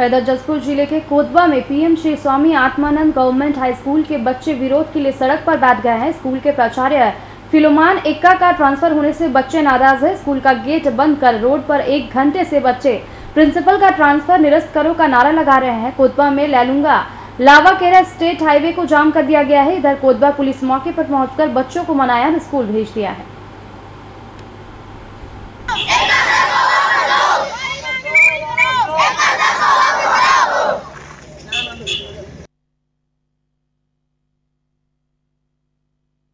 इधर जसपुर जिले के कोतवा में PM Shri Swami Atmanand government high school के बच्चे विरोध के लिए सड़क पर बैठ गए हैं। स्कूल के प्राचार्य फिलोमान एक्का का ट्रांसफर होने से बच्चे नाराज है। स्कूल का गेट बंद कर रोड पर 1 घंटे से बच्चे प्रिंसिपल का ट्रांसफर निरस्त करो का नारा लगा रहे हैं। कोतवा में लैलूंगा लावाकेरा स्टेट हाईवे को जाम कर दिया गया है। इधर कोतवा पुलिस मौके पर पहुंचकर बच्चों को मनाया और स्कूल भेज दिया है।